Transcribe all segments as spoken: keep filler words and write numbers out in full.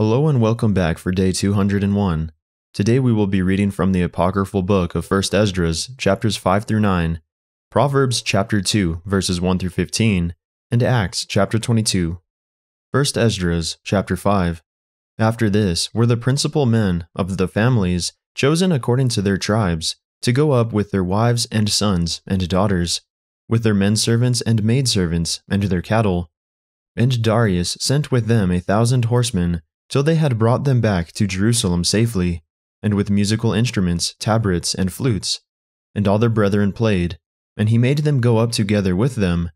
Hello and welcome back for day two hundred one. Today we will be reading from the apocryphal book of First Esdras, chapters five through nine, Proverbs chapter two, verses one through fifteen, and Acts chapter twenty-two. First Esdras, chapter five. After this were the principal men of the families chosen according to their tribes to go up with their wives and sons and daughters, with their men servants and maid servants and their cattle. And Darius sent with them a thousand horsemen, till they had brought them back to Jerusalem safely, and with musical instruments, tabrets, and flutes. And all their brethren played, and he made them go up together with them.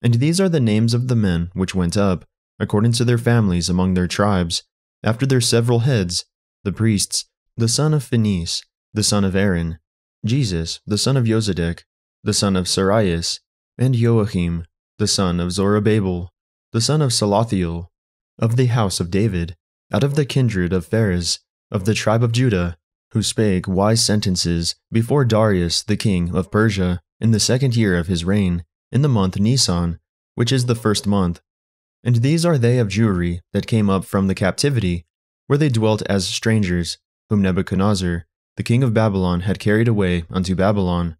And these are the names of the men which went up, according to their families among their tribes, after their several heads, the priests, the son of Phinees, the son of Aaron, Jesus, the son of Josedec, the son of Saraias, and Joachim, the son of Zorobabel, the son of Salothiel, of the house of David, out of the kindred of Phares, of the tribe of Judah, who spake wise sentences before Darius the king of Persia in the second year of his reign, in the month Nisan, which is the first month. And these are they of Jewry that came up from the captivity, where they dwelt as strangers, whom Nebuchadnezzar, the king of Babylon, had carried away unto Babylon.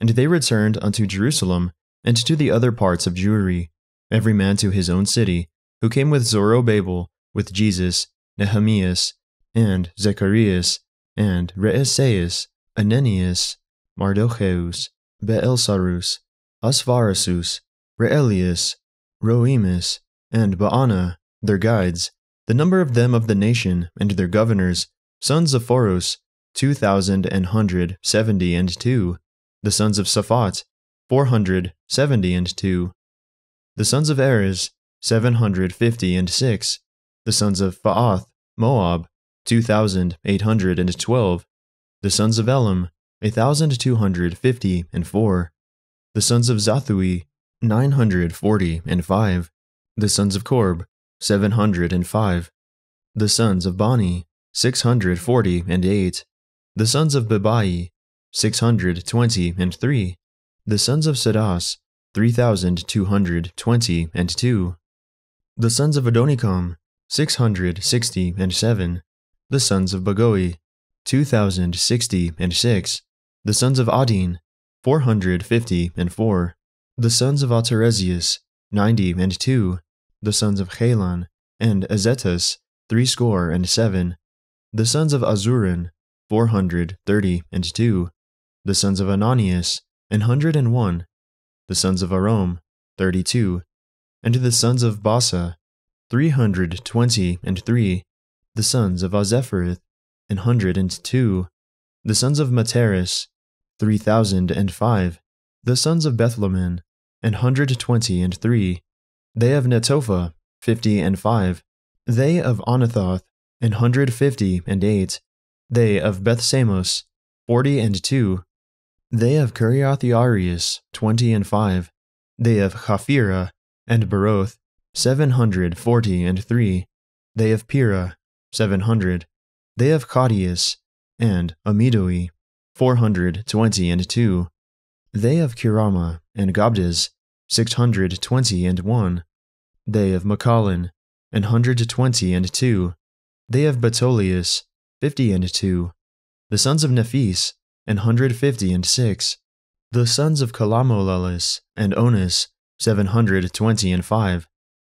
And they returned unto Jerusalem and to the other parts of Jewry, every man to his own city, who came with Zorobabel, with Jesus, Nehemias, and Zecharias, and Reeseus, Ananias, Mardocheus, Baelsarus, Aspharasus, Reelius, Roemus, and Baana, their guides, the number of them of the nation, and their governors, sons of Forus, two thousand and hundred seventy and two, the sons of Saphat, four hundred seventy and two, the sons of Ares, seven hundred fifty and six, the sons of Pha'ath Moab, two thousand eight hundred and twelve, the sons of Elam, a thousand two hundred fifty and four, the sons of Zathui, nine hundred forty and five, the sons of Korb, seven hundred and five, the sons of Bani, six hundred forty and eight, the sons of Babai, six hundred twenty and three, the sons of Sadas, three thousand two hundred twenty and two, the sons of Adonikam, six hundred sixty and seven, the sons of Bagoi, two thousand sixty and six, the sons of Adin, four hundred fifty and four, the sons of Ataresius, ninety and two, the sons of Chelan and Azetus, threescore and seven, the sons of Azurin, four hundred thirty and two, the sons of Ananias, an hundred and one, the sons of Arom, thirty-two, and the sons of Basa, three hundred twenty and three, the sons of Azepharith, an hundred and two, the sons of Materis, three thousand and five, the sons of Bethlehem, an hundred twenty and three, they of Netophah, fifty and five, they of Anathoth, an hundred fifty and eight, they of Bethsamos, forty and two, they of Kiriathiarius, twenty and five, they of Chaphira and Baroth, seven hundred forty and three, they of Pira, seven hundred, they of Cadius and Amidoi, four hundred twenty and two, they of Kirama and Gabdes, six hundred twenty and one, they of Macallan, an hundred twenty and two, they of Batolius, fifty and two, the sons of Nephis, an hundred fifty and six, the sons of Kalamolalis and Onis, seven hundred twenty and five,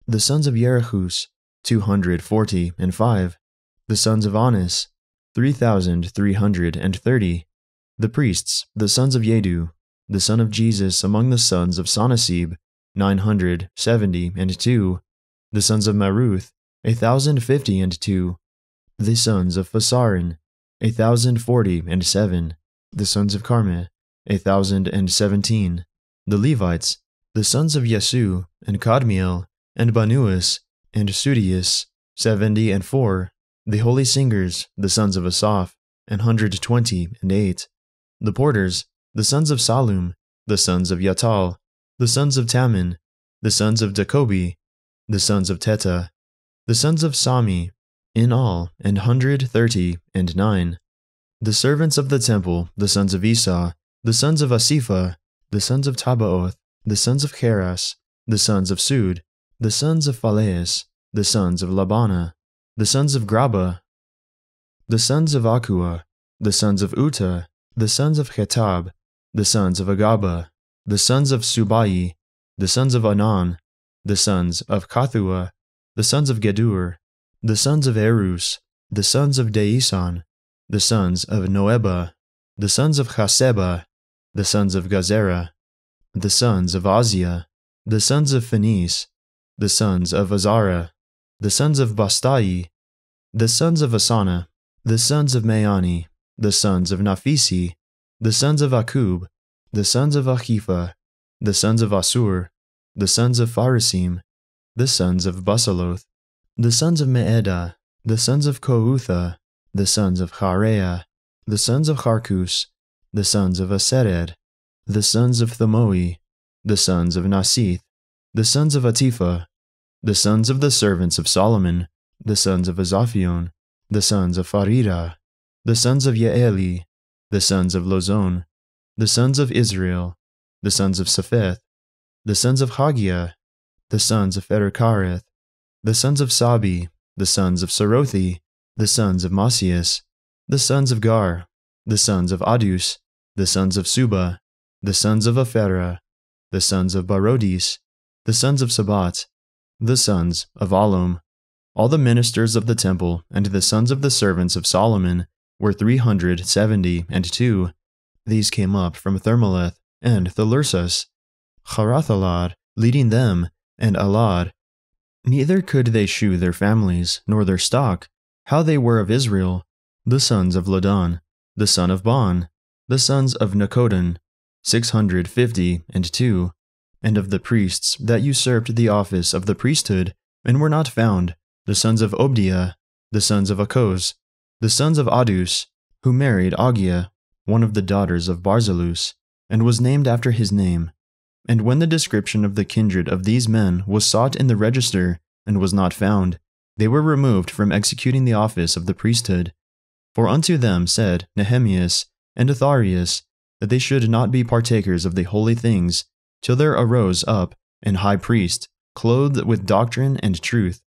the sons of Yerechus, two hundred forty and five, the sons of Onis, three thousand three hundred and thirty, the priests, the sons of Yedu, the son of Jesus among the sons of Sonasib, nine hundred seventy and two, the sons of Maruth, a thousand fifty and two, the sons of Phasarin, a thousand forty and seven, the sons of Carmeh, a thousand and seventeen, the Levites, the sons of Yesu and Kadmiel, and Banuas, and Sudius, seventy and four, the holy singers, the sons of Asaph, an hundred twenty and eight, the porters, the sons of Salum, the sons of Yatal, the sons of Taman, the sons of Dakobi, the sons of Teta, the sons of Sami, in all an hundred thirty and nine, the servants of the temple, the sons of Esau, the sons of Asipha, the sons of Tabaoth, the sons of Cheras, the sons of Sud, the sons of Phaleus, the sons of Labana, the sons of Graba, the sons of Akua, the sons of Uta, the sons of Chetab, the sons of Agaba, the sons of Subai, the sons of Anan, the sons of Kathua, the sons of Gedur, the sons of Erus, the sons of Deisan, the sons of Noeba, the sons of Chaseba, the sons of Gazerah, the sons of Azia, the sons of Phinees, the sons of Azara, the sons of Bastai, the sons of Asana, the sons of Maani, the sons of Nafisi, the sons of Akub, the sons of Achifa, the sons of Asur, the sons of Pharisim, the sons of Basaloth, the sons of Meedah, the sons of Koutha, the sons of Chareah, the sons of Charkus, the sons of Asered, the sons of Thamoi, the sons of Nasith, the sons of Atifa, the sons of the servants of Solomon, the sons of Azaphion, the sons of Farida, the sons of Yeeli, the sons of Lozon, the sons of Israel, the sons of Sapheth, the sons of Hagia, the sons of Erekareth, the sons of Sabi, the sons of Sarothi, the sons of Masias, the sons of Gar, the sons of Adus, the sons of Suba, the sons of Aphera, the sons of Barodis, the sons of Sabat, the sons of Alom. All the ministers of the temple and the sons of the servants of Solomon were three hundred seventy and two. These came up from Thermaleth and Thalersus, Charathalad leading them, and Alad. Neither could they shew their families, nor their stock, how they were of Israel, the sons of Ladan, the son of Ban, the sons of Nakodon, six hundred fifty and two, and of the priests that usurped the office of the priesthood, and were not found, the sons of Obdiah, the sons of Akoz, the sons of Adus, who married Augia, one of the daughters of Barzillus, and was named after his name. And when the description of the kindred of these men was sought in the register, and was not found, they were removed from executing the office of the priesthood. For unto them said Nehemias and Atharius, that they should not be partakers of the holy things, till there arose up an high priest, clothed with doctrine and truth.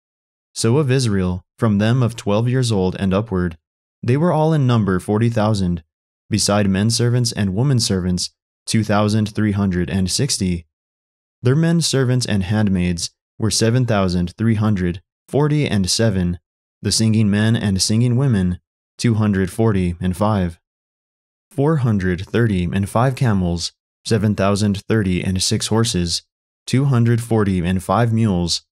So of Israel, from them of twelve years old and upward, they were all in number forty thousand, beside men servants and women servants, two thousand three hundred and sixty. Their men servants and handmaids were seven thousand three hundred forty and seven, the singing men and singing women, two hundred forty and five. Four hundred thirty and five camels, seven thousand thirty and six horses, two hundred forty and five mules,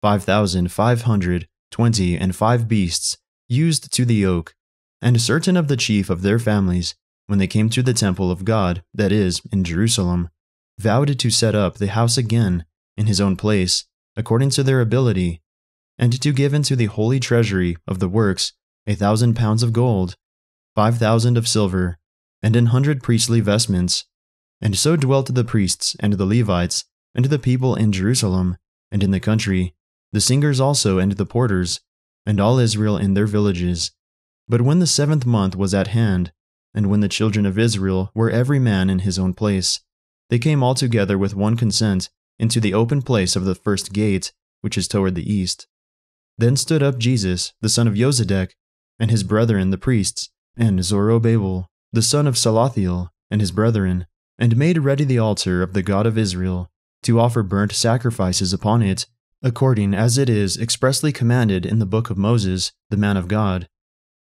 five thousand five hundred twenty and five beasts used to the yoke. And certain of the chief of their families, when they came to the temple of God, that is, in Jerusalem, vowed to set up the house again in his own place, according to their ability, and to give into the holy treasury of the works a thousand pounds of gold, five thousand of silver, and an hundred priestly vestments. And so dwelt the priests and the Levites, and the people in Jerusalem, and in the country, the singers also and the porters, and all Israel in their villages. But when the seventh month was at hand, and when the children of Israel were every man in his own place, they came all together with one consent into the open place of the first gate, which is toward the east. Then stood up Jesus, the son of Josedec, and his brethren the priests, and Zorobabel, the son of Salothiel, and his brethren, and made ready the altar of the God of Israel, to offer burnt sacrifices upon it, according as it is expressly commanded in the book of Moses, the man of God.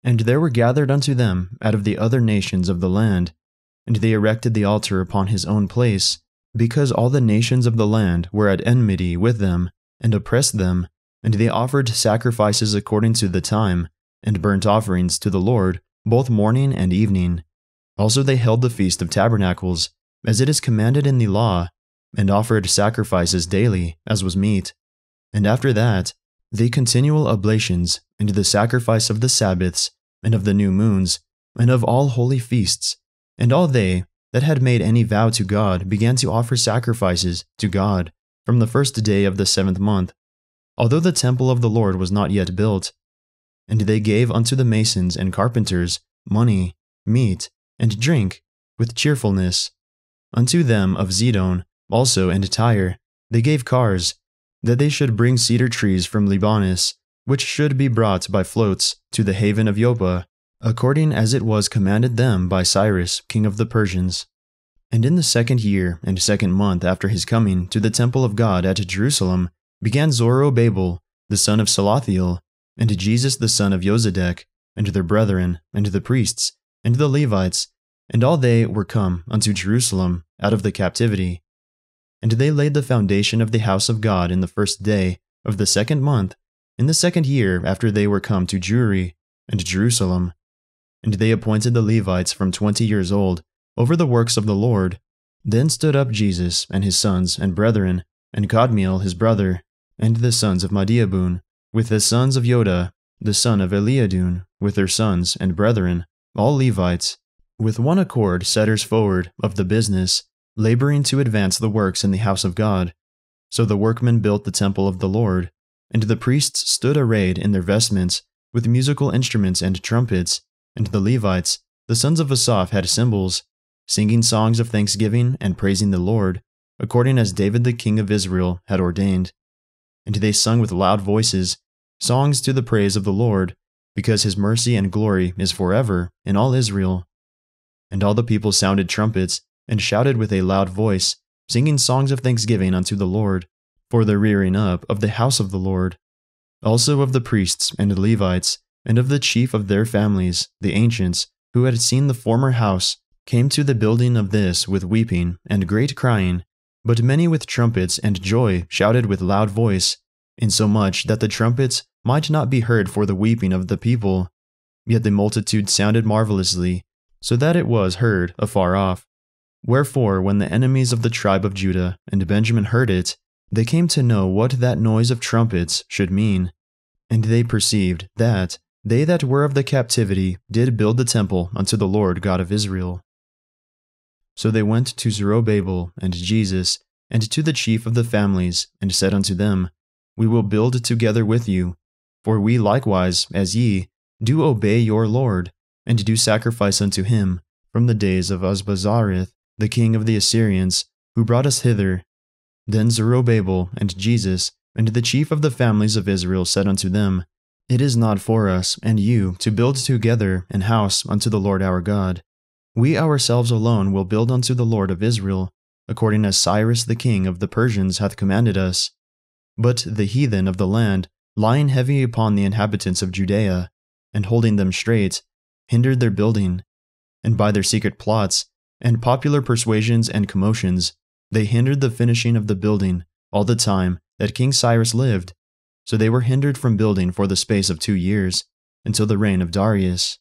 And there were gathered unto them out of the other nations of the land, and they erected the altar upon his own place, because all the nations of the land were at enmity with them, and oppressed them, and they offered sacrifices according to the time, and burnt offerings to the Lord, both morning and evening. Also they held the Feast of Tabernacles, as it is commanded in the law, and offered sacrifices daily, as was meet. And after that, the continual oblations, and the sacrifice of the Sabbaths, and of the new moons, and of all holy feasts, and all they that had made any vow to God began to offer sacrifices to God from the first day of the seventh month, although the temple of the Lord was not yet built. And they gave unto the masons and carpenters money, meat, and drink, with cheerfulness. Unto them of Zidon also and Tyre they gave cars, that they should bring cedar trees from Libanus, which should be brought by floats to the haven of Joppa, according as it was commanded them by Cyrus, king of the Persians. And in the second year and second month after his coming to the temple of God at Jerusalem began Zorobabel, the son of Salothiel, and Jesus the son of Josedec, and their brethren, and the priests, and the Levites, and all they were come unto Jerusalem out of the captivity. And they laid the foundation of the house of God in the first day of the second month, in the second year after they were come to Jewry and Jerusalem. And they appointed the Levites from twenty years old over the works of the Lord. Then stood up Jesus and his sons and brethren, and Kadmiel his brother, and the sons of Madiabun, with the sons of Yoda, the son of Eliadun, with their sons and brethren, all Levites, with one accord setters forward of the business, laboring to advance the works in the house of God. So the workmen built the temple of the Lord, and the priests stood arrayed in their vestments, with musical instruments and trumpets, and the Levites, the sons of Asaph, had cymbals, singing songs of thanksgiving and praising the Lord, according as David the king of Israel had ordained. And they sung with loud voices, songs to the praise of the Lord, because his mercy and glory is forever in all Israel. And all the people sounded trumpets, and shouted with a loud voice, singing songs of thanksgiving unto the Lord, for the rearing up of the house of the Lord, also of the priests and Levites, and of the chief of their families, the ancients, who had seen the former house, came to the building of this with weeping and great crying, but many with trumpets and joy shouted with loud voice, insomuch that the trumpets might not be heard for the weeping of the people. Yet the multitude sounded marvelously, so that it was heard afar off. Wherefore, when the enemies of the tribe of Judah and Benjamin heard it, they came to know what that noise of trumpets should mean. And they perceived that they that were of the captivity did build the temple unto the Lord God of Israel. So they went to Zerubbabel and Jesus, and to the chief of the families, and said unto them, We will build together with you, for we likewise, as ye, do obey your Lord, and do sacrifice unto him, from the days of Azbazarith, the king of the Assyrians, who brought us hither. Then Zerubbabel and Jesus, and the chief of the families of Israel, said unto them, It is not for us and you to build together an house unto the Lord our God. We ourselves alone will build unto the Lord of Israel, according as Cyrus the king of the Persians hath commanded us. But the heathen of the land, lying heavy upon the inhabitants of Judea, and holding them straight, hindered their building, and by their secret plots, and popular persuasions and commotions, they hindered the finishing of the building all the time that King Cyrus lived. So they were hindered from building for the space of two years, until the reign of Darius.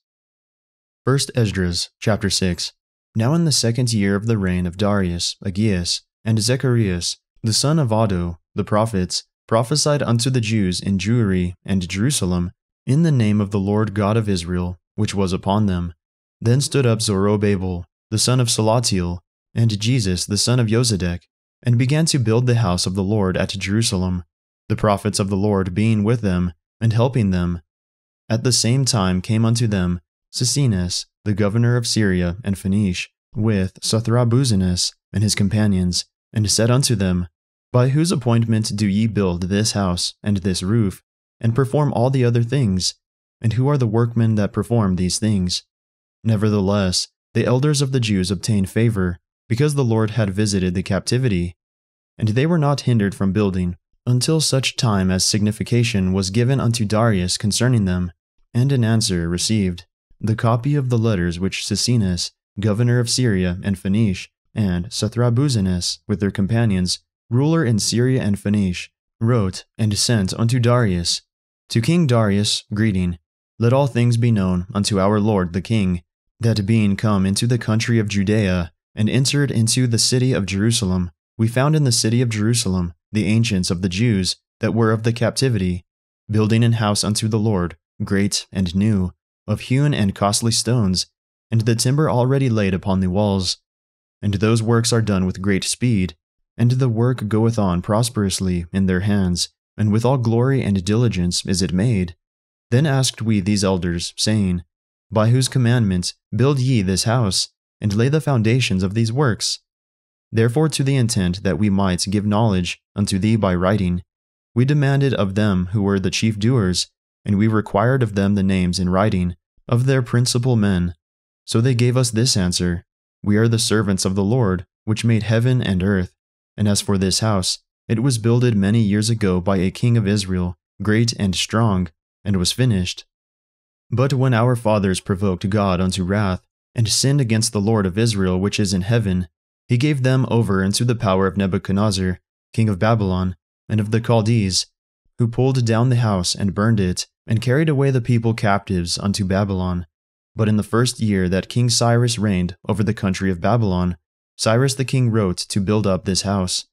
First Esdras, chapter six. Now in the second year of the reign of Darius, Aegeus, and Zecharias, the son of Oddo, the prophets, prophesied unto the Jews in Jewry and Jerusalem, in the name of the Lord God of Israel, which was upon them. Then stood up Zorobabel, the son of Salothiel, and Jesus the son of Josedec, and began to build the house of the Lord at Jerusalem, the prophets of the Lord being with them, and helping them. At the same time came unto them Sisinnes, the governor of Syria and Phoenicia, with Sathrabuzanes and his companions, and said unto them, By whose appointment do ye build this house, and this roof, and perform all the other things? And who are the workmen that perform these things? Nevertheless, the elders of the Jews obtained favor, because the Lord had visited the captivity. And they were not hindered from building, until such time as signification was given unto Darius concerning them, and an answer received. The copy of the letters which Sisinnes, governor of Syria and Phoenicia, and Sathrabuzanes, with their companions, ruler in Syria and Phoenicia, wrote and sent unto Darius. To King Darius, greeting. Let all things be known unto our Lord the King, that being come into the country of Judea, and entered into the city of Jerusalem, we found in the city of Jerusalem the ancients of the Jews that were of the captivity, building an house unto the Lord, great and new, of hewn and costly stones, and the timber already laid upon the walls. And those works are done with great speed, and the work goeth on prosperously in their hands, and with all glory and diligence is it made. Then asked we these elders, saying, By whose commandment build ye this house, and lay the foundations of these works? Therefore, to the intent that we might give knowledge unto thee by writing, we demanded of them who were the chief doers, and we required of them the names in writing of their principal men. So they gave us this answer, We are the servants of the Lord, which made heaven and earth. And as for this house, it was builded many years ago by a king of Israel, great and strong, and was finished. But when our fathers provoked God unto wrath, and sinned against the Lord of Israel which is in heaven, he gave them over into the power of Nebuchadnezzar, king of Babylon, and of the Chaldees, who pulled down the house and burned it, and carried away the people captives unto Babylon. But in the first year that King Cyrus reigned over the country of Babylon, Cyrus the king wrote to build up this house,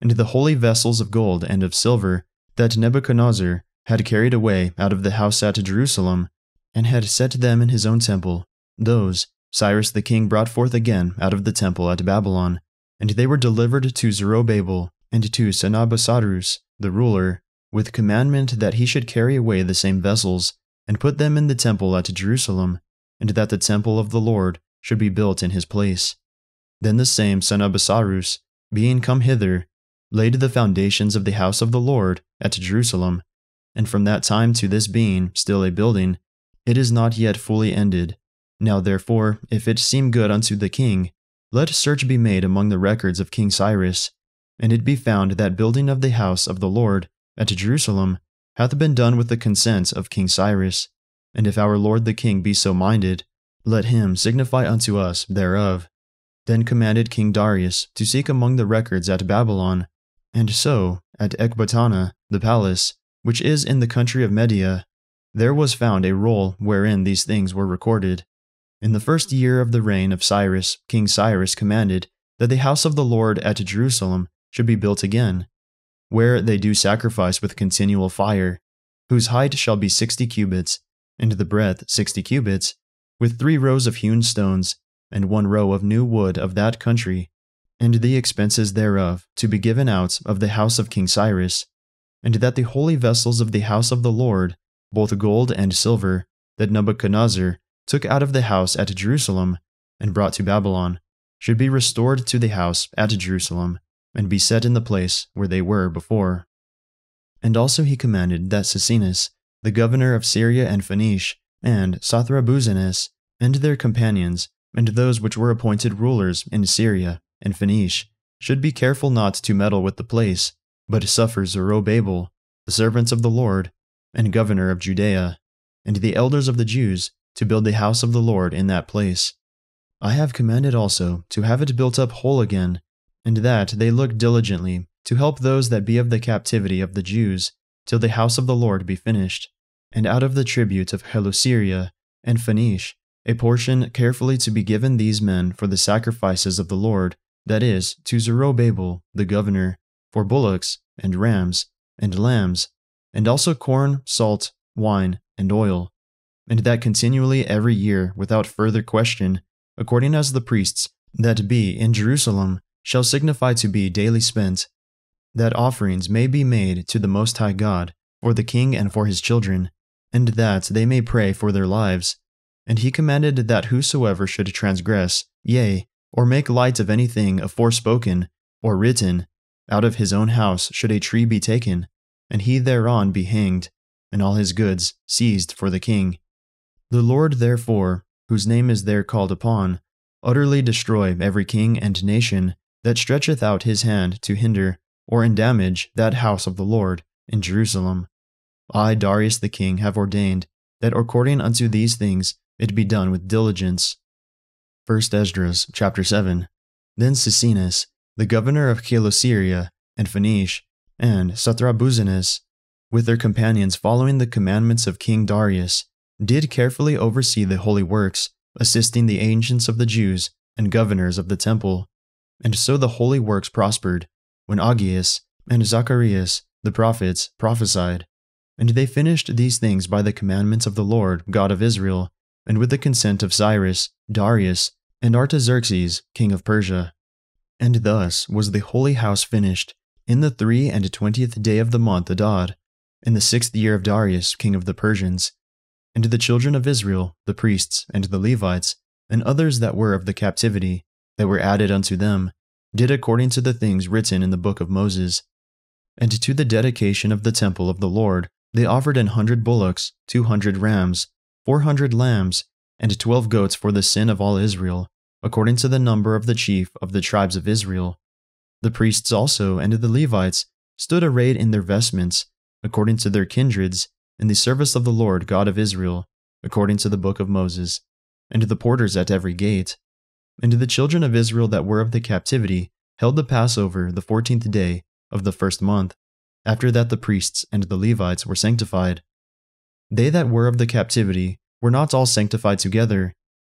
and the holy vessels of gold and of silver that Nebuchadnezzar had carried away out of the house at Jerusalem, and had set them in his own temple, those Cyrus the king brought forth again out of the temple at Babylon, and they were delivered to Zorobabel and to Sennabassarus, the ruler, with commandment that he should carry away the same vessels, and put them in the temple at Jerusalem, and that the temple of the Lord should be built in his place. Then the same Sennabassarus, being come hither, laid the foundations of the house of the Lord at Jerusalem, and from that time to this being still a building, it is not yet fully ended. Now therefore, if it seem good unto the king, let search be made among the records of King Cyrus, and it be found that building of the house of the Lord at Jerusalem hath been done with the consent of King Cyrus. And if our lord the king be so minded, let him signify unto us thereof. Then commanded King Darius to seek among the records at Babylon, and so, at Ecbatana, the palace, which is in the country of Media, there was found a roll wherein these things were recorded. In the first year of the reign of Cyrus, King Cyrus commanded that the house of the Lord at Jerusalem should be built again, where they do sacrifice with continual fire, whose height shall be sixty cubits, and the breadth sixty cubits, with three rows of hewn stones, and one row of new wood of that country, and the expenses thereof to be given out of the house of King Cyrus, and that the holy vessels of the house of the Lord, both gold and silver, that Nebuchadnezzar took out of the house at Jerusalem and brought to Babylon, should be restored to the house at Jerusalem, and be set in the place where they were before. And also he commanded that Sasinus, the governor of Syria and Phoenicia, and Sathrabuzanes, and their companions, and those which were appointed rulers in Syria and Phoenicia, should be careful not to meddle with the place, but suffer Zorobabel, the servants of the Lord, and governor of Judea, and the elders of the Jews, to build the house of the Lord in that place. I have commanded also to have it built up whole again, and that they look diligently to help those that be of the captivity of the Jews, till the house of the Lord be finished, and out of the tribute of Helusyria and Phoenicia, a portion carefully to be given these men for the sacrifices of the Lord, that is, to Zerubbabel the governor, for bullocks, and rams, and lambs, and also corn, salt, wine, and oil, and that continually every year without further question, according as the priests that be in Jerusalem shall signify to be daily spent, that offerings may be made to the Most High God, for the king and for his children, and that they may pray for their lives. And he commanded that whosoever should transgress, yea, or make light of anything aforespoken, or written, out of his own house should a tree be taken, and he thereon be hanged, and all his goods seized for the king. The Lord therefore, whose name is there called upon, utterly destroy every king and nation that stretcheth out his hand to hinder or endamage that house of the Lord in Jerusalem. I, Darius the king, have ordained that according unto these things it be done with diligence. First Esdras chapter seven. Then Sasinus, the governor of Chelosyria and Phoenicia, and Sathrabuzanes, with their companions following the commandments of King Darius, did carefully oversee the holy works, assisting the ancients of the Jews and governors of the temple. And so the holy works prospered, when Aggeus and Zacharias, the prophets, prophesied. And they finished these things by the commandments of the Lord, God of Israel, and with the consent of Cyrus, Darius, and Artaxerxes, king of Persia. And thus was the holy house finished, in the three and twentieth day of the month Adad, in the sixth year of Darius, king of the Persians. And the children of Israel, the priests, and the Levites, and others that were of the captivity, that were added unto them, did according to the things written in the book of Moses. And to the dedication of the temple of the Lord, They offered an hundred bullocks, two hundred rams, four hundred lambs, and twelve goats for the sin of all Israel, according to the number of the chief of the tribes of Israel. The priests also and the Levites stood arrayed in their vestments, according to their kindreds, in the service of the Lord God of Israel, according to the book of Moses, and the porters at every gate. And the children of Israel that were of the captivity held the Passover the fourteenth day of the first month. After that the priests and the Levites were sanctified. They that were of the captivity were not all sanctified together,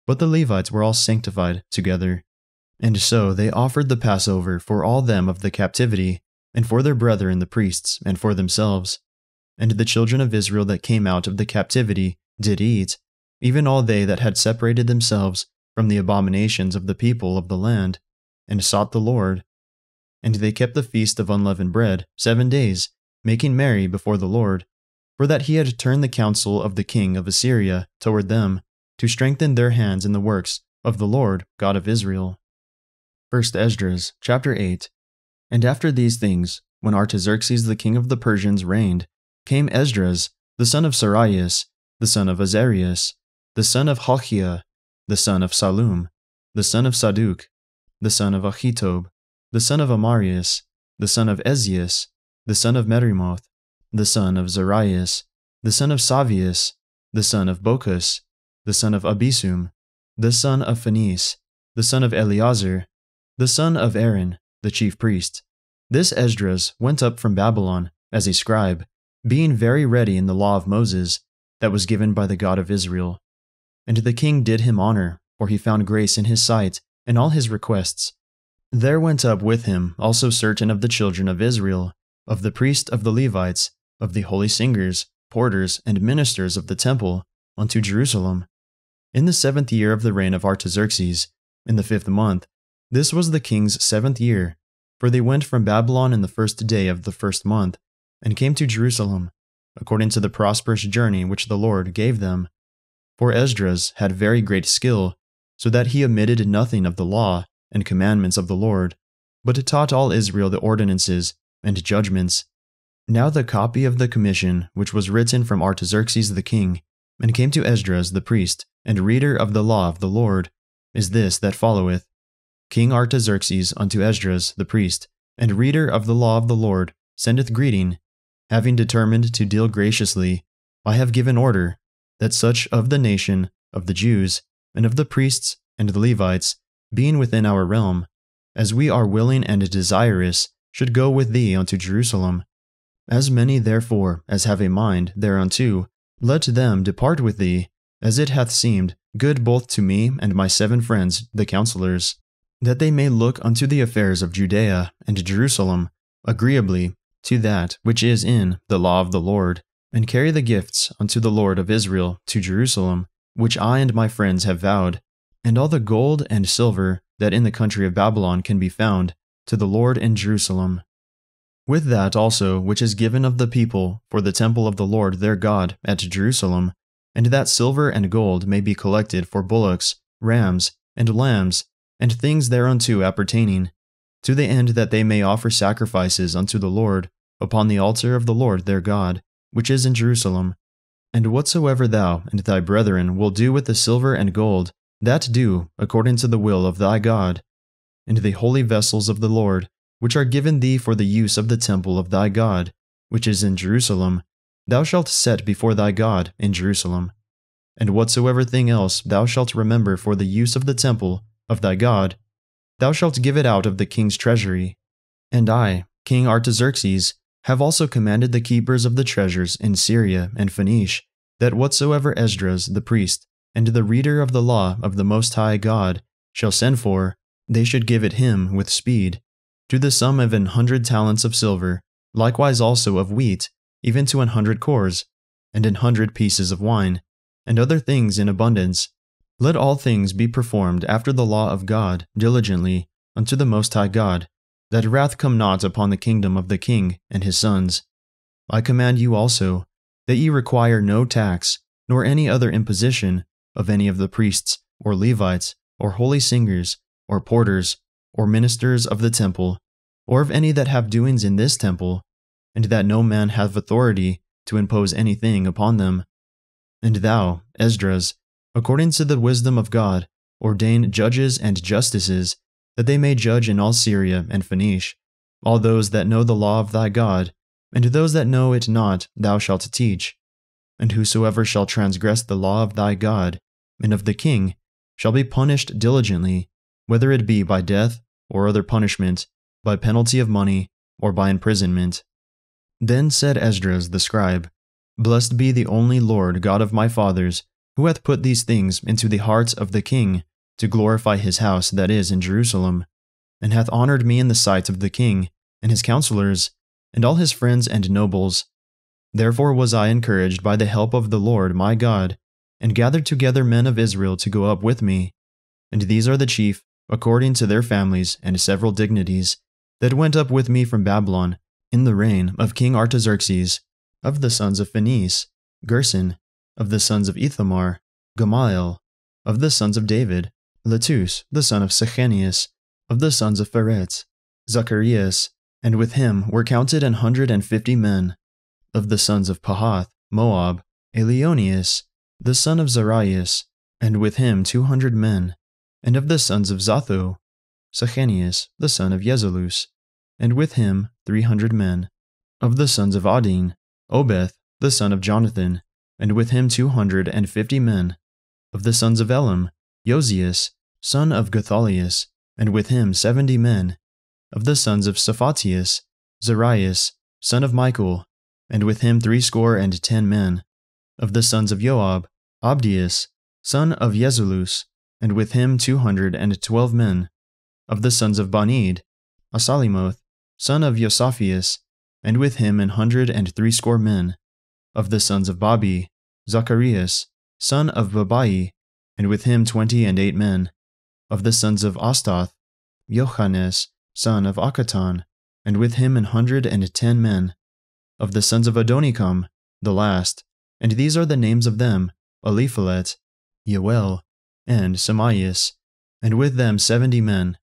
but the Levites were all sanctified together. And so they offered the Passover for all them of the captivity, and for their brethren the priests, and for themselves. And the children of Israel that came out of the captivity did eat, even all they that had separated themselves from the abominations of the people of the land, and sought the Lord. And they kept the feast of unleavened bread seven days, making merry before the Lord, for that he had turned the counsel of the king of Assyria toward them, to strengthen their hands in the works of the Lord God of Israel. First Esdras, chapter eight. And after these things, when Artaxerxes the king of the Persians reigned, came Esdras, the son of Saraias, the son of Azarias, the son of Hochiah, the son of Sallum, the son of Sadook, the son of Ahitob, the son of Amarius, the son of Ezias, the son of Merimoth, the son of Zarias, the son of Savius, the son of Bochus, the son of Abisum, the son of Phinees, the son of Eleazar, the son of Aaron, the chief priest. This Esdras went up from Babylon as a scribe, being very ready in the law of Moses that was given by the God of Israel. And the king did him honor, for he found grace in his sight in all his requests. There went up with him also certain of the children of Israel, of the priests, of the Levites, of the holy singers, porters, and ministers of the temple, unto Jerusalem. In the seventh year of the reign of Artaxerxes, in the fifth month, this was the king's seventh year, for they went from Babylon in the first day of the first month, and came to Jerusalem, according to the prosperous journey which the Lord gave them. For Esdras had very great skill, so that he omitted nothing of the law and commandments of the Lord, but taught all Israel the ordinances and judgments. Now the copy of the commission which was written from Artaxerxes the king, and came to Esdras the priest and reader of the law of the Lord, is this that followeth. King Artaxerxes unto Esdras the priest and reader of the law of the Lord sendeth greeting, having determined to deal graciously. I have given order that such of the nation, of the Jews, and of the priests and the Levites, being within our realm, as we are willing and desirous, should go with thee unto Jerusalem. As many therefore as have a mind thereunto, let them depart with thee, as it hath seemed good both to me and my seven friends the counselors, that they may look unto the affairs of Judea and Jerusalem, agreeably to that which is in the law of the Lord, and carry the gifts unto the Lord of Israel to Jerusalem, which I and my friends have vowed, and all the gold and silver that in the country of Babylon can be found, to the Lord in Jerusalem. With that also which is given of the people for the temple of the Lord their God at Jerusalem, and that silver and gold may be collected for bullocks, rams, and lambs, and things thereunto appertaining, to the end that they may offer sacrifices unto the Lord upon the altar of the Lord their God, which is in Jerusalem. And whatsoever thou and thy brethren will do with the silver and gold, that do according to the will of thy God. And the holy vessels of the Lord, which are given thee for the use of the temple of thy God, which is in Jerusalem, thou shalt set before thy God in Jerusalem. And whatsoever thing else thou shalt remember for the use of the temple of thy God, thou shalt give it out of the king's treasury. And I, King Artaxerxes, have also commanded the keepers of the treasures in Syria and Phoenicia, that whatsoever Esdras the priest and the reader of the law of the Most High God shall send for, they should give it him with speed, to the sum of an hundred talents of silver, likewise also of wheat, even to an hundred cores, and an hundred pieces of wine, and other things in abundance. Let all things be performed after the law of God diligently unto the Most High God, that wrath come not upon the kingdom of the king and his sons. I command you also, that ye require no tax, nor any other imposition, of any of the priests, or Levites, or holy singers, or porters, or ministers of the temple, or of any that have doings in this temple, and that no man have authority, to impose anything upon them. And thou, Esdras, according to the wisdom of God, ordain judges and justices, that they may judge in all Syria and Phoenicia, all those that know the law of thy God, and to those that know it not thou shalt teach. And whosoever shall transgress the law of thy God, and of the king, shall be punished diligently, whether it be by death, or other punishment, by penalty of money, or by imprisonment. Then said Esdras the scribe, Blessed be the only Lord God of my fathers, who hath put these things into the hearts of the king, to glorify his house that is in Jerusalem, and hath honored me in the sight of the king, and his counselors, and all his friends and nobles. Therefore was I encouraged by the help of the Lord my God, and gathered together men of Israel to go up with me. And these are the chief, according to their families and several dignities, that went up with me from Babylon, in the reign of King Artaxerxes, of the sons of Phinees, Gerson, of the sons of Ithamar, Gamaliel, of the sons of David, Letus, the son of Sechenius, of the sons of Phares, Zecharias, and with him were counted an hundred and fifty men, of the sons of Pha'ath Moab, Elioenus, the son of Saraias, and with him two hundred men, and of the sons of Zathu, Sechenius, the son of Jezelus, and with him three hundred men, of the sons of Adin, Obeth, the son of Jonathan, and with him two hundred and fifty men, of the sons of Elam, Josias, son of Gothalias, and with him seventy men, of the sons of Saphatius, Saraias, son of Michael, and with him threescore and ten men, of the sons of Joab, Abdias, son of Jezelus, and with him two hundred and twelve men, of the sons of Banid, Asalimoth, son of Josaphias, and with him an hundred and threescore men, of the sons of Babi, Zacharias, son of Babai, and with him twenty and eight men, of the sons of Astoth, Johannes, son of Akatan, and with him an hundred and ten men, of the sons of Adonikam, the last, and these are the names of them, Eliphelet, Yoel, and Semaias, and with them seventy men,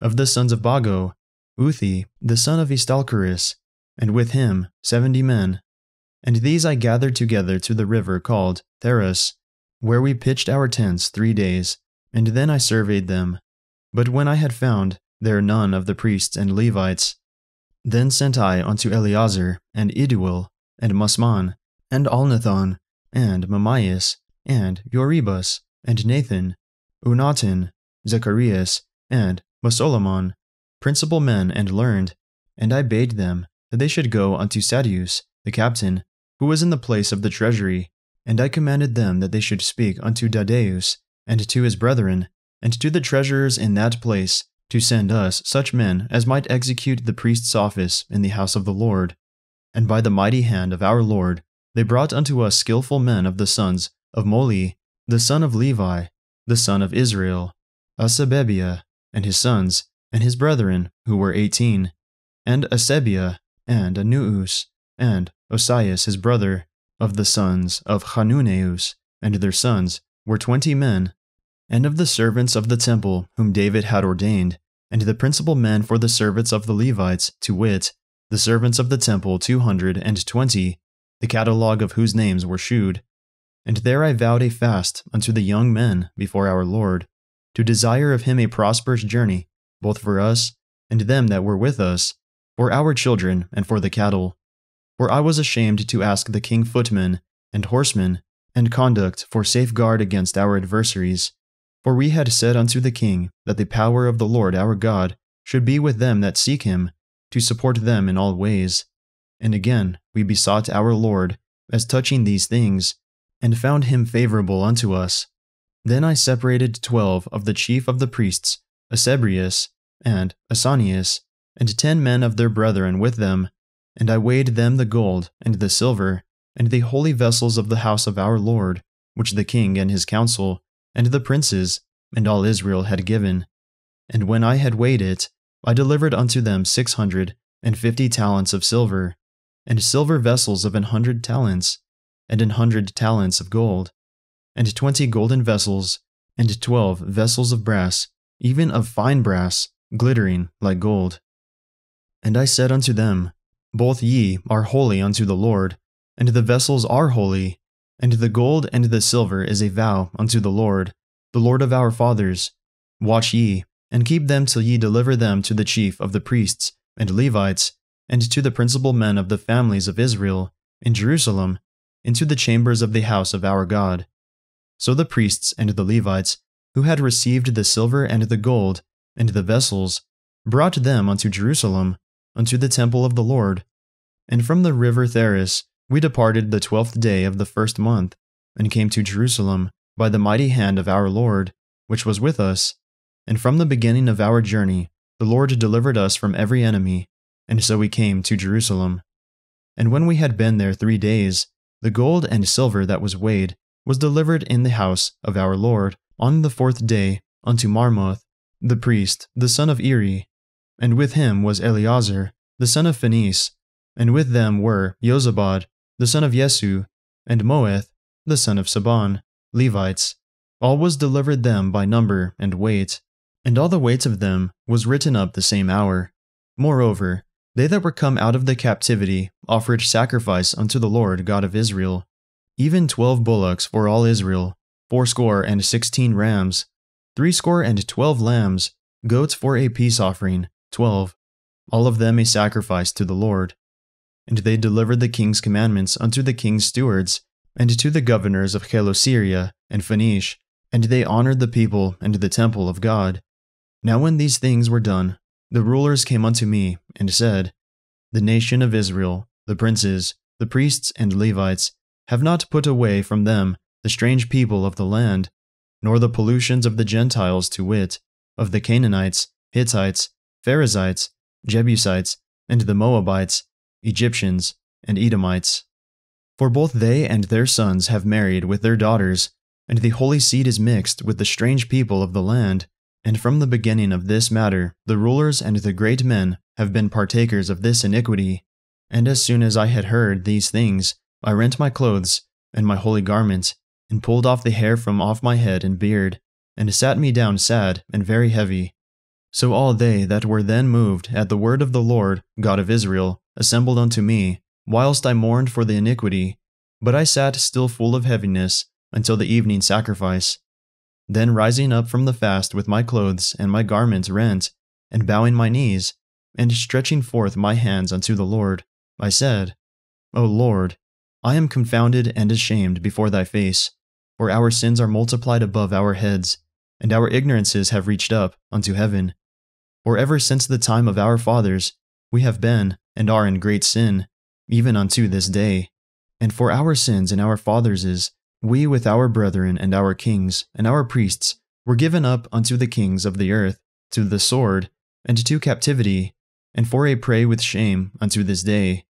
of the sons of Bago, Uthi, the son of Estalcharis, and with him seventy men. And these I gathered together to the river called Theras, where we pitched our tents three days, and then I surveyed them. But when I had found there none of the priests and Levites, then sent I unto Eleazar, and Iduel, and Musman, and Alnathon, and Mamias, and Yoribus, and Nathan, Unatin, Zecharias, and Mesolomon, principal men and learned, and I bade them that they should go unto Sadius, the captain, who was in the place of the treasury, and I commanded them that they should speak unto Dadeus, and to his brethren, and to the treasurers in that place, to send us such men as might execute the priest's office in the house of the Lord. And by the mighty hand of our Lord, they brought unto us skillful men of the sons of Moli, the son of Levi, the son of Israel, Asabebiah, and his sons, and his brethren, who were eighteen, and Asebiah, and Anuus, and Osias his brother, of the sons of Hanuneus, and their sons, were twenty men, and of the servants of the temple whom David had ordained, and the principal men for the service of the Levites, to wit, the servants of the temple two hundred and twenty, the catalogue of whose names were shewed. And there I vowed a fast unto the young men before our Lord, to desire of him a prosperous journey, both for us and them that were with us, for our children and for the cattle. For I was ashamed to ask the king footmen, and horsemen, and conduct for safeguard against our adversaries. For we had said unto the king that the power of the Lord our God should be with them that seek him, to support them in all ways. And again we besought our Lord as touching these things, and found him favorable unto us. Then I separated twelve of the chief of the priests, Asebrius, and Asanias, and ten men of their brethren with them, and I weighed them the gold, and the silver, and the holy vessels of the house of our Lord, which the king and his council, and the princes, and all Israel had given. And when I had weighed it, I delivered unto them six hundred and fifty talents of silver, and silver vessels of an hundred talents, and an hundred talents of gold, and twenty golden vessels, and twelve vessels of brass, even of fine brass, glittering like gold. And I said unto them, Both ye are holy unto the Lord, and the vessels are holy, and the gold and the silver is a vow unto the Lord, the Lord of our fathers. Watch ye, and keep them till ye deliver them to the chief of the priests and Levites, and to the principal men of the families of Israel, in Jerusalem, into the chambers of the house of our God. So the priests and the Levites, who had received the silver and the gold, and the vessels, brought them unto Jerusalem, unto the temple of the Lord. And from the river Phares we departed the twelfth day of the first month, and came to Jerusalem by the mighty hand of our Lord, which was with us. And from the beginning of our journey the Lord delivered us from every enemy, and so we came to Jerusalem. And when we had been there three days, the gold and silver that was weighed was delivered in the house of our Lord on the fourth day unto Marmoth, the priest, the son of Eri, and with him was Eleazar, the son of Phinees, and with them were Jozabad, the son of Jesu, and Moeth, the son of Saban, Levites. All was delivered them by number and weight, and all the weight of them was written up the same hour. Moreover, they that were come out of the captivity offered sacrifice unto the Lord God of Israel, even twelve bullocks for all Israel, fourscore and sixteen rams, threescore and twelve lambs, goats for a peace offering, twelve, all of them a sacrifice to the Lord. And they delivered the king's commandments unto the king's stewards, and to the governors of Chelosyria and Phoenicia, and they honored the people and the temple of God. Now when these things were done, the rulers came unto me, and said, The nation of Israel, the princes, the priests and Levites, have not put away from them the strange people of the land, nor the pollutions of the Gentiles, to wit, of the Canaanites, Hittites, Perizzites, Jebusites, and the Moabites, Egyptians, and Edomites. For both they and their sons have married with their daughters, and the holy seed is mixed with the strange people of the land. And from the beginning of this matter the rulers and the great men have been partakers of this iniquity. And as soon as I had heard these things, I rent my clothes and my holy garment, and pulled off the hair from off my head and beard, and sat me down sad and very heavy. So all they that were then moved at the word of the Lord God of Israel assembled unto me, whilst I mourned for the iniquity, but I sat still full of heaviness until the evening sacrifice. Then rising up from the fast with my clothes and my garments rent, and bowing my knees, and stretching forth my hands unto the Lord, I said, O Lord, I am confounded and ashamed before thy face, for our sins are multiplied above our heads, and our ignorances have reached up unto heaven. For ever since the time of our fathers we have been and are in great sin, even unto this day. And for our sins and our fathers' we with our brethren and our kings and our priests were given up unto the kings of the earth, to the sword, and to captivity, and for a prey with shame unto this day.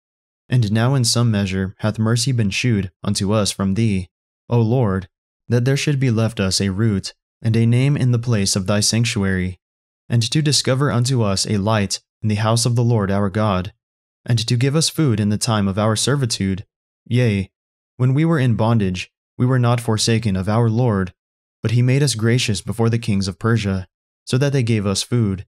And now in some measure hath mercy been shewed unto us from thee, O Lord, that there should be left us a root and a name in the place of thy sanctuary, and to discover unto us a light in the house of the Lord our God, and to give us food in the time of our servitude. Yea, when we were in bondage, we were not forsaken of our Lord, but he made us gracious before the kings of Persia, so that they gave us food.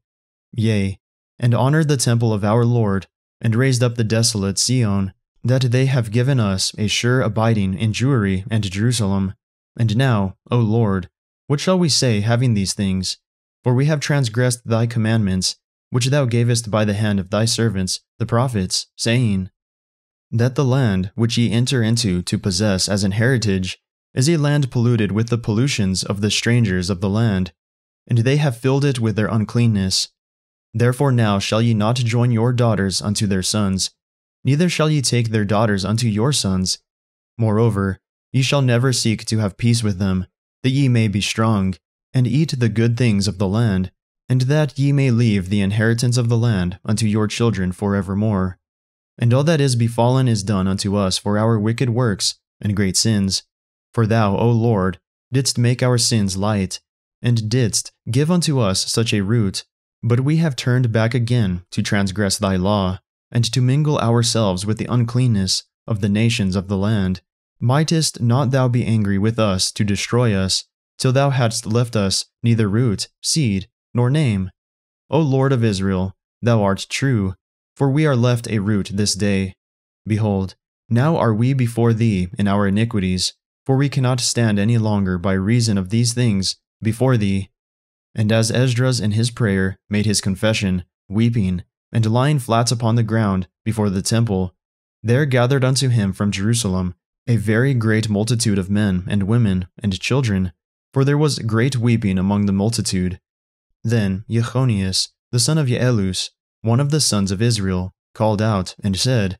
Yea, and honored the temple of our Lord, and raised up the desolate Sion, that they have given us a sure abiding in Jewry and Jerusalem. And now, O Lord, what shall we say having these things? For we have transgressed thy commandments, which thou gavest by the hand of thy servants, the prophets, saying, That the land which ye enter into to possess as an heritage is a land polluted with the pollutions of the strangers of the land, and they have filled it with their uncleanness. Therefore now shall ye not join your daughters unto their sons, neither shall ye take their daughters unto your sons. Moreover, ye shall never seek to have peace with them, that ye may be strong, and eat the good things of the land, and that ye may leave the inheritance of the land unto your children forevermore. And all that is befallen is done unto us for our wicked works and great sins. For thou, O Lord, didst make our sins light, and didst give unto us such a root, but we have turned back again to transgress thy law, and to mingle ourselves with the uncleanness of the nations of the land. Mightest not thou be angry with us to destroy us, till thou hadst left us neither root, seed, nor name? O Lord of Israel, thou art true, for we are left a root this day. Behold, Now are we before thee in our iniquities, for we cannot stand any longer by reason of these things before thee. And as Esdras in his prayer made his confession, weeping, and lying flat upon the ground before the temple, there gathered unto him from Jerusalem a very great multitude of men and women and children, for there was great weeping among the multitude. Then Jechonias, the son of Jaelus, one of the sons of Israel, called out and said,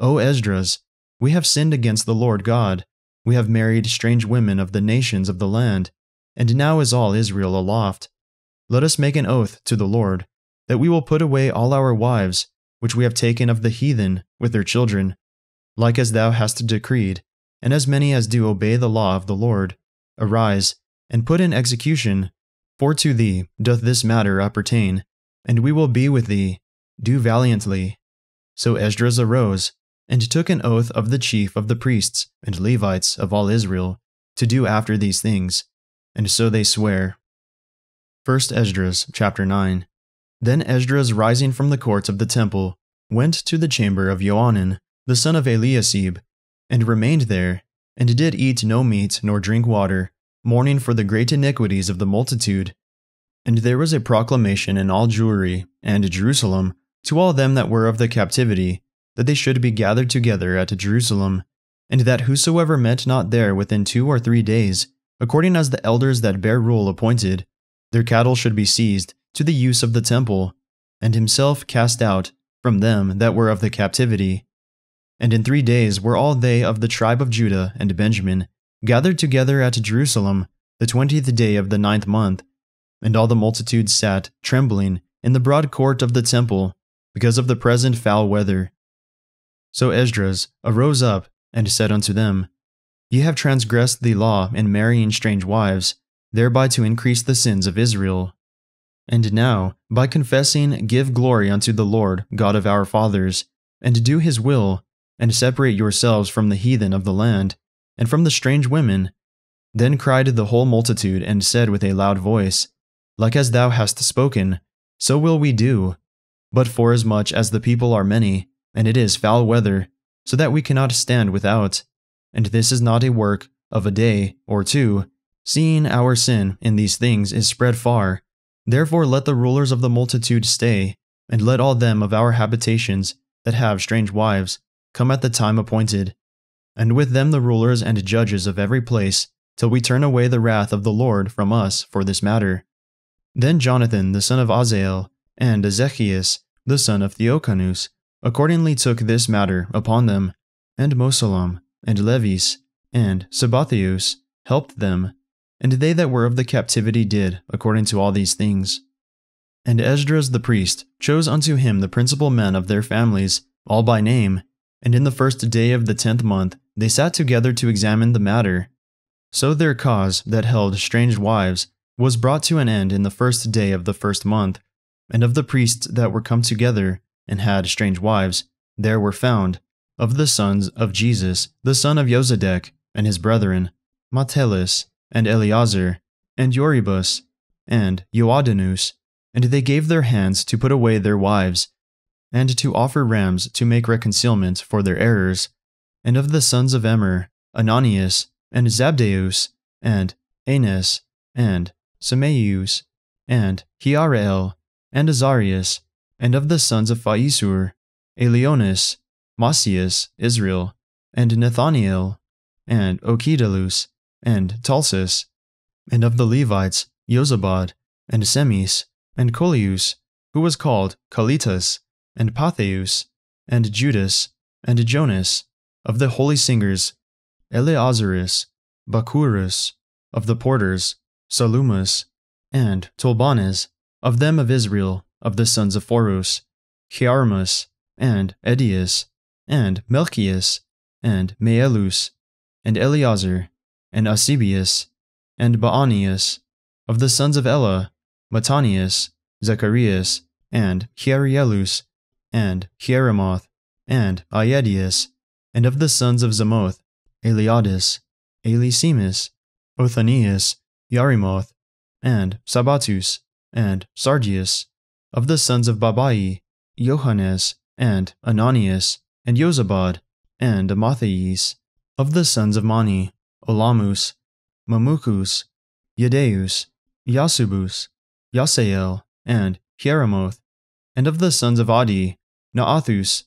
O Esdras, we have sinned against the Lord God. We have married strange women of the nations of the land, and now is all Israel aloft. Let us make an oath to the Lord, that we will put away all our wives, which we have taken of the heathen with their children, like as thou hast decreed, and as many as do obey the law of the Lord. Arise, and put in execution, for to thee doth this matter appertain, and we will be with thee. Do valiantly. So Esdras arose, and took an oath of the chief of the priests and Levites of all Israel, to do after these things. And so they swear. First Esdras chapter nine. Then Esdras, rising from the courts of the temple, went to the chamber of Johanan, the son of Eliasib, and remained there, and did eat no meat nor drink water, mourning for the great iniquities of the multitude. And there was a proclamation in all Jewry and Jerusalem to all them that were of the captivity, that they should be gathered together at Jerusalem, and that whosoever met not there within two or three days, according as the elders that bear rule appointed, their cattle should be seized to the use of the temple, and himself cast out from them that were of the captivity. And in three days were all they of the tribe of Judah and Benjamin gathered together at Jerusalem, the twentieth day of the ninth month, and all the multitude sat trembling in the broad court of the temple, because of the present foul weather. So Esdras arose up and said unto them, Ye have transgressed the law in marrying strange wives, thereby to increase the sins of Israel. And now, by confessing, give glory unto the Lord God of our fathers, and do his will, and separate yourselves from the heathen of the land, and from the strange women. Then cried the whole multitude, and said with a loud voice, Like as thou hast spoken, so will we do. But forasmuch as the people are many, and it is foul weather, so that we cannot stand without, and this is not a work of a day or two, seeing our sin in these things is spread far, therefore let the rulers of the multitude stay, and let all them of our habitations that have strange wives come at the time appointed, and with them the rulers and judges of every place, till we turn away the wrath of the Lord from us for this matter. Then Jonathan the son of Azael, and Ezekias the son of Theocanus, accordingly took this matter upon them, and Mosalem, and Levis, and Sabathius helped them, and they that were of the captivity did according to all these things. And Esdras the priest chose unto him the principal men of their families, all by name, and in the first day of the tenth month they sat together to examine the matter. So their cause that held strange wives was brought to an end in the first day of the first month, and of the priests that were come together and had strange wives, there were found, of the sons of Jesus, the son of Josedec, and his brethren, Mattelis, and Eleazar, and Yoribus, and Joadanus, and they gave their hands to put away their wives, and to offer rams to make reconcilement for their errors, and of the sons of Emer, Ananias, and Zabdeus, and Anes, and Sameus, and Hiareel, and Azarias, and of the sons of Phaisur, Elionis, Masias, Israel, and Nathaniel, and Okidalus, and Talsis, and of the Levites, Jozabad, and Semis, and Colius, who was called Colitas, and Patheus, and Judas, and Jonas, of the holy singers, Eleazarus, Bakurus, of the porters, Salumas, and Tolbanes, of them of Israel, of the sons of Forus, Chiarmus, and Edius, and Melchius, and Maelus, and Eleazar, and Asibius, and Baanias, of the sons of Ella, Matanias, Zecharias, and Hierielus, and Hieremoth, and Iedias, and of the sons of Zamoth, Eliadus, Elisemus, Othanias, Yarimoth, and Sabatus, and Sardius, of the sons of Babai, Johannes, and Ananias, and Jozabad, and Amathais, of the sons of Mani, Olamus, Mamukus, Yedeus, Yasubus, Yasael, and Hieremoth, and of the sons of Adi, Naathus,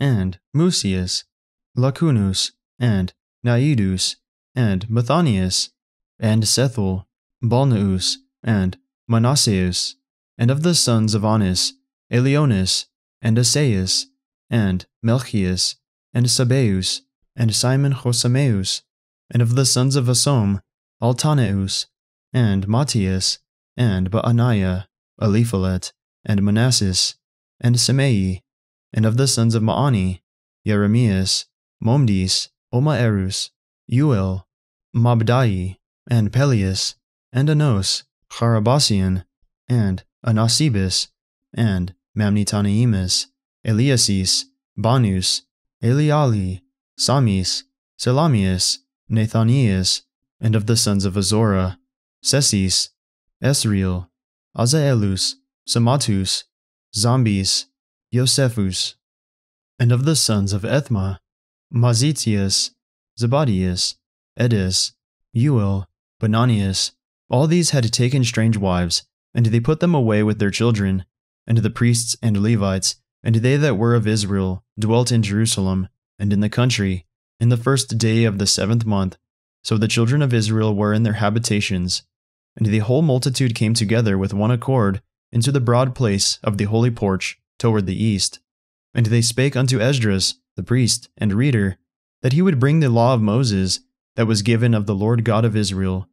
and Musius, Lacunus, and Naidus, and Mathanias, and Sethul, Balneus, and Manasseus, and of the sons of Anis, Elionis, and Asaias, and Melchius, and Sabeus, and Simon Chosameus, and of the sons of Asom, Altaneus, and Matthias, and Baaniah, Eliphalet, and Manassas, and Semei, and of the sons of Maani, Jeremias, Momdis, Omaerus, Uel, Mabdai, and Pelias, and Anos, Charabasian, and Anasibis, and Mamnitanaemus, Eliasis, Banus, Eliali, Samis, Selamias, Nathanias, and of the sons of Azora, Sesis, Esriel, Azaelus, Samatus, Zambis, Josephus, and of the sons of Ethma, Mazitius, Zabadius, Edis, Uel, Benanias. All these had taken strange wives, and they put them away with their children, and the priests and Levites, and they that were of Israel, dwelt in Jerusalem, and in the country, in the first day of the seventh month. So the children of Israel were in their habitations, and the whole multitude came together with one accord into the broad place of the holy porch toward the east. And they spake unto Esdras, the priest and reader, that he would bring the law of Moses, that was given of the Lord God of Israel.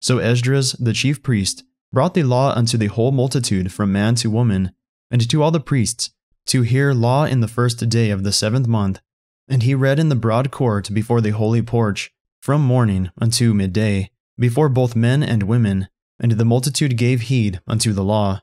So Esdras, the chief priest, brought the law unto the whole multitude from man to woman, and to all the priests, to hear law in the first day of the seventh month. And he read in the broad court before the holy porch, from morning unto midday, before both men and women, and the multitude gave heed unto the law.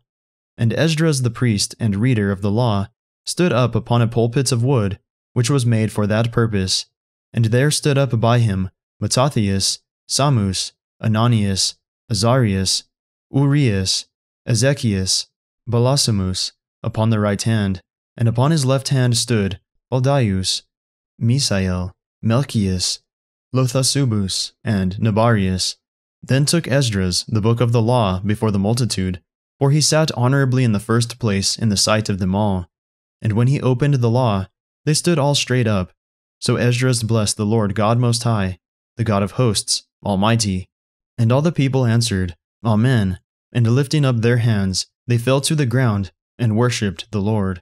And Esdras the priest and reader of the law stood up upon a pulpit of wood, which was made for that purpose, and there stood up by him Mattathias, Samus, Ananias, Azarias, Urias, Ezekias, Balasimus, upon the right hand, and upon his left hand stood Baldius, Misael, Melchius, Lothasubus, and Nabarius. Then took Esdras the book of the law before the multitude, for he sat honorably in the first place in the sight of them all. And when he opened the law, they stood all straight up. So Esdras blessed the Lord God Most High, the God of hosts, Almighty. And all the people answered, Amen, and lifting up their hands, they fell to the ground, and worshipped the Lord.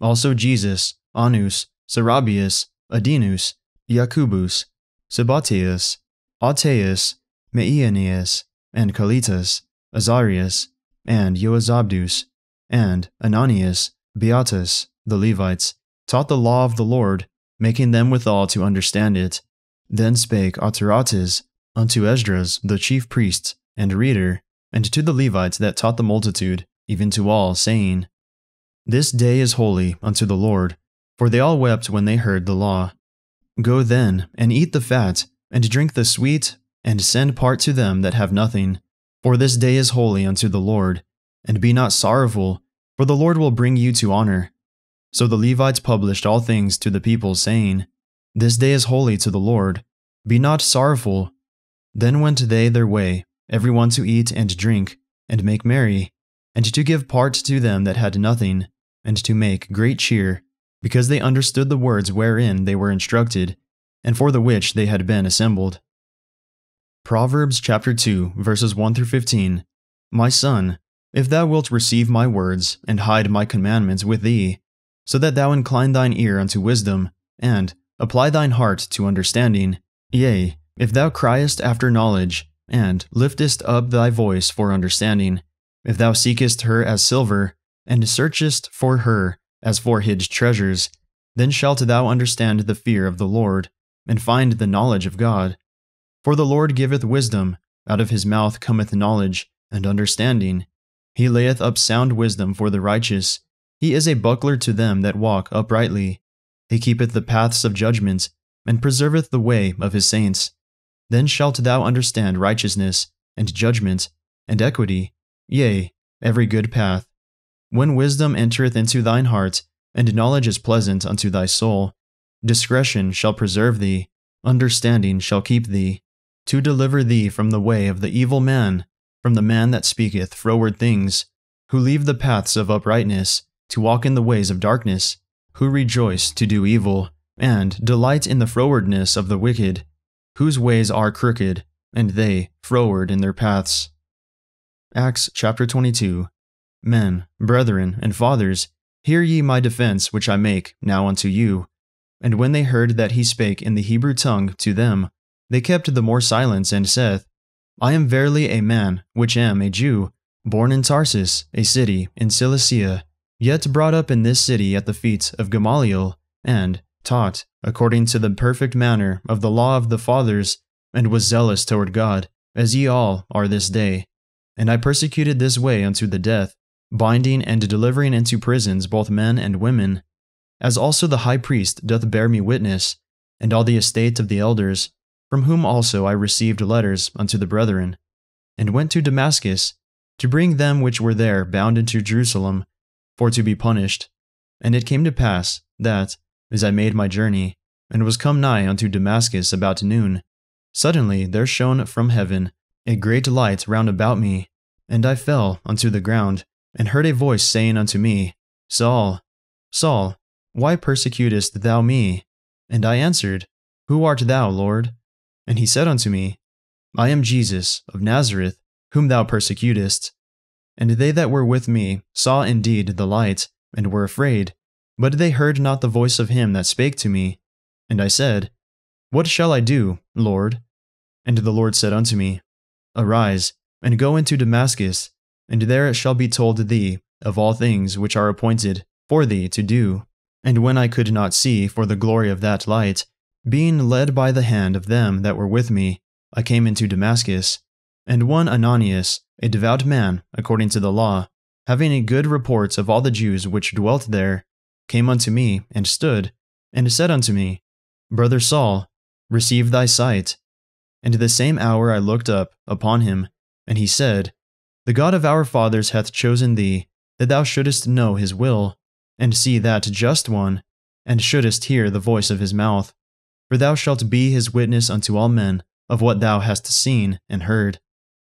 Also Jesus, Anus, Sarabius, Adinus, Iacubus, Sabbateus, Ateus, Meianeus, and Calitas, Azarias, and Joazabdus, and Ananias, Beatus, the Levites, taught the law of the Lord, making them withal to understand it. Then spake Autarates unto Esdras the chief priest and reader, and to the Levites that taught the multitude, even to all, saying, This day is holy unto the Lord, for they all wept when they heard the law. Go then, and eat the fat, and drink the sweet, and send part to them that have nothing, for this day is holy unto the Lord. And be not sorrowful, for the Lord will bring you to honor. So the Levites published all things to the people, saying, This day is holy to the Lord, be not sorrowful. Then went they their way, every one to eat and drink, and make merry, and to give part to them that had nothing, and to make great cheer, because they understood the words wherein they were instructed, and for the which they had been assembled. Proverbs chapter two, verses one through fifteen. My son, if thou wilt receive my words, and hide my commandments with thee, so that thou incline thine ear unto wisdom, and apply thine heart to understanding. Yea, if thou criest after knowledge, and liftest up thy voice for understanding, if thou seekest her as silver, and searchest for her as for hid treasures, then shalt thou understand the fear of the Lord, and find the knowledge of God. For the Lord giveth wisdom, out of his mouth cometh knowledge and understanding. He layeth up sound wisdom for the righteous. He is a buckler to them that walk uprightly. He keepeth the paths of judgment, and preserveth the way of his saints. Then shalt thou understand righteousness, and judgment, and equity, yea, every good path. When wisdom entereth into thine heart, and knowledge is pleasant unto thy soul, Discretion shall preserve thee, understanding shall keep thee, to deliver thee from the way of the evil man, from the man that speaketh froward things, who leave the paths of uprightness, to walk in the ways of darkness, who rejoice to do evil, and delight in the frowardness of the wicked, whose ways are crooked, and they froward in their paths. Acts chapter twenty-two. Men, brethren, and fathers, hear ye my defense which I make now unto you. And when they heard that he spake in the Hebrew tongue to them, they kept the more silence, and saith, I am verily a man, which am a Jew, born in Tarsus, a city in Cilicia, yet brought up in this city at the feet of Gamaliel, and taught, according to the perfect manner of the law of the fathers, and was zealous toward God, as ye all are this day. And I persecuted this way unto the death, binding and delivering into prisons both men and women. As also the high priest doth bear me witness, and all the estate of the elders, from whom also I received letters unto the brethren, and went to Damascus, to bring them which were there bound into Jerusalem, for to be punished. And it came to pass, that, as I made my journey, and was come nigh unto Damascus about noon, suddenly there shone from heaven a great light round about me, and I fell unto the ground, and heard a voice saying unto me, Saul, Saul, why persecutest thou me? And I answered, Who art thou, Lord? And he said unto me, I am Jesus of Nazareth, whom thou persecutest. And they that were with me saw indeed the light, and were afraid, but they heard not the voice of him that spake to me. And I said, What shall I do, Lord? And the Lord said unto me, Arise, and go into Damascus, and there it shall be told thee of all things which are appointed for thee to do. And when I could not see for the glory of that light, being led by the hand of them that were with me, I came into Damascus. And one Ananias, a devout man, according to the law, having a good report of all the Jews which dwelt there, came unto me, and stood, and said unto me, Brother Saul, receive thy sight. And the same hour I looked up upon him, and he said, The God of our fathers hath chosen thee, that thou shouldest know his will, and see that just one, and shouldest hear the voice of his mouth. For thou shalt be his witness unto all men, of what thou hast seen and heard.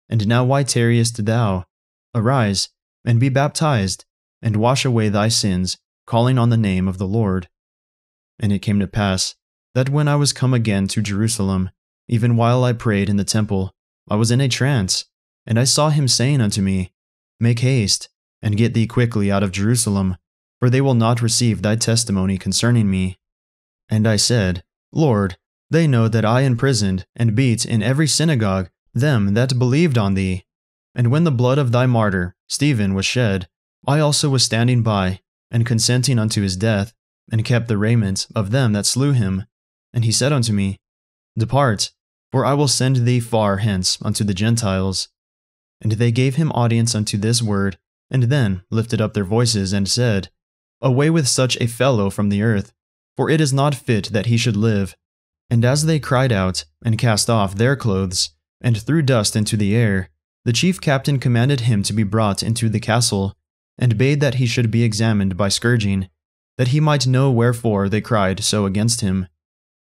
And now why tarriest thou? Arise, and be baptized, and wash away thy sins, calling on the name of the Lord. And it came to pass, that when I was come again to Jerusalem, even while I prayed in the temple, I was in a trance, and I saw him saying unto me, Make haste, and get thee quickly out of Jerusalem, for they will not receive thy testimony concerning me. And I said, Lord, they know that I imprisoned and beat in every synagogue them that believed on thee. And when the blood of thy martyr, Stephen, was shed, I also was standing by, and consenting unto his death, and kept the raiment of them that slew him. And he said unto me, Depart, for I will send thee far hence unto the Gentiles. And they gave him audience unto this word, and then lifted up their voices, and said, Away with such a fellow from the earth, for it is not fit that he should live. And as they cried out, and cast off their clothes, and threw dust into the air, the chief captain commanded him to be brought into the castle, and bade that he should be examined by scourging, that he might know wherefore they cried so against him.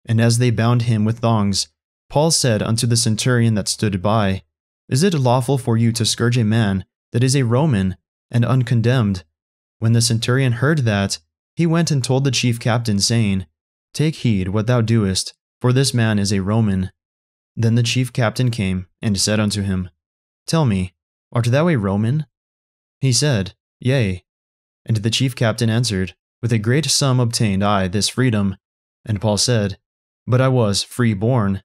And as they bound him with thongs, Paul said unto the centurion that stood by, Is it lawful for you to scourge a man that is a Roman, and uncondemned? When the centurion heard that, he went and told the chief captain, saying, Take heed what thou doest, for this man is a Roman. Then the chief captain came, and said unto him, Tell me, art thou a Roman? He said, Yea. And the chief captain answered, With a great sum obtained I this freedom. And Paul said, But I was free born.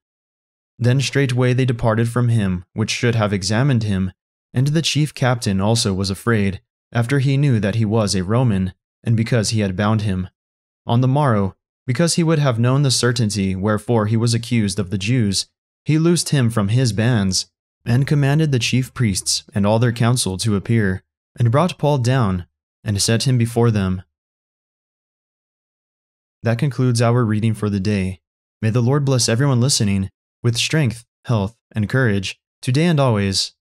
Then straightway they departed from him which should have examined him, and the chief captain also was afraid, after he knew that he was a Roman, and because he had bound him. On the morrow, because he would have known the certainty wherefore he was accused of the Jews, he loosed him from his bands, and commanded the chief priests and all their council to appear, and brought Paul down, and set him before them. That concludes our reading for the day. May the Lord bless everyone listening, with strength, health, and courage, today and always.